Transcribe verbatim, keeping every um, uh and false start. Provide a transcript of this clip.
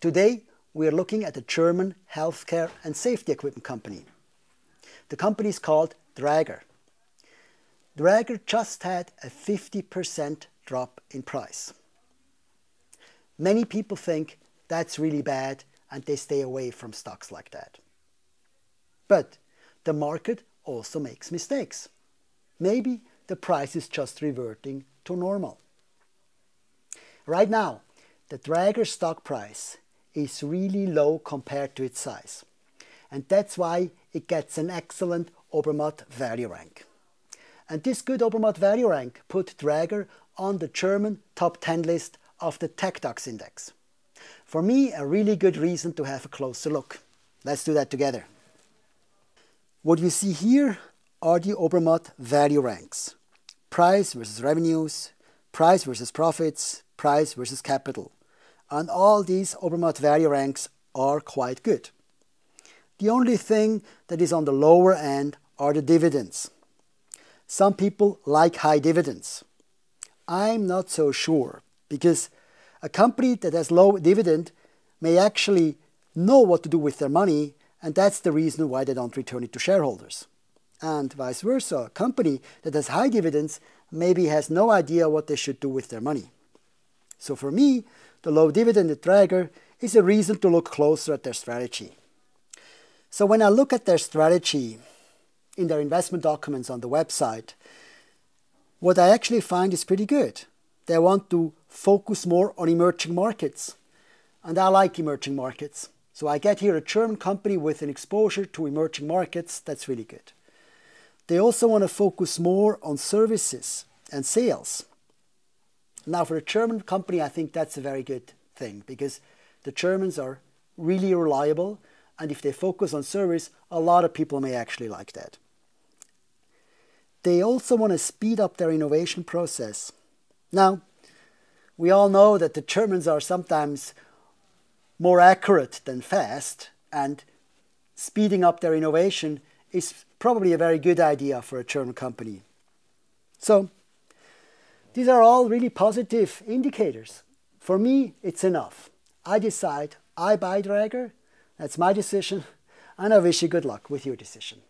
Today, we are looking at a German healthcare and safety equipment company. The company is called Dräger. Dräger just had a fifty percent drop in price. Many people think that's really bad and they stay away from stocks like that. But the market also makes mistakes. Maybe the price is just reverting to normal. Right now, the Dräger stock price is really low compared to its size. And that's why it gets an excellent Obermatt value rank. And this good Obermatt value rank put Dräger on the German top ten list of the TecDAX index. For me, a really good reason to have a closer look. Let's do that together. What you see here are the Obermatt value ranks. Price versus revenues, price versus profits, price versus capital. And all these Obermatt value ranks are quite good. The only thing that is on the lower end are the dividends. Some people like high dividends. I'm not so sure, because a company that has low dividend may actually know what to do with their money, and that's the reason why they don't return it to shareholders. And vice versa, a company that has high dividends maybe has no idea what they should do with their money. So for me, the low dividend at Dräger is a reason to look closer at their strategy. So when I look at their strategy in their investment documents on the website, what I actually find is pretty good. They want to focus more on emerging markets. And I like emerging markets. So I get here a German company with an exposure to emerging markets. That's really good. They also want to focus more on services and sales. Now, for a German company, I think that's a very good thing, because the Germans are really reliable, and if they focus on service, a lot of people may actually like that. They also want to speed up their innovation process. Now, we all know that the Germans are sometimes more accurate than fast, and speeding up their innovation is probably a very good idea for a German company. So, these are all really positive indicators. For me, it's enough. I decide I buy Dräger. That's my decision. And I wish you good luck with your decision.